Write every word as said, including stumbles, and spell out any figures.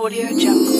Audio Jungle.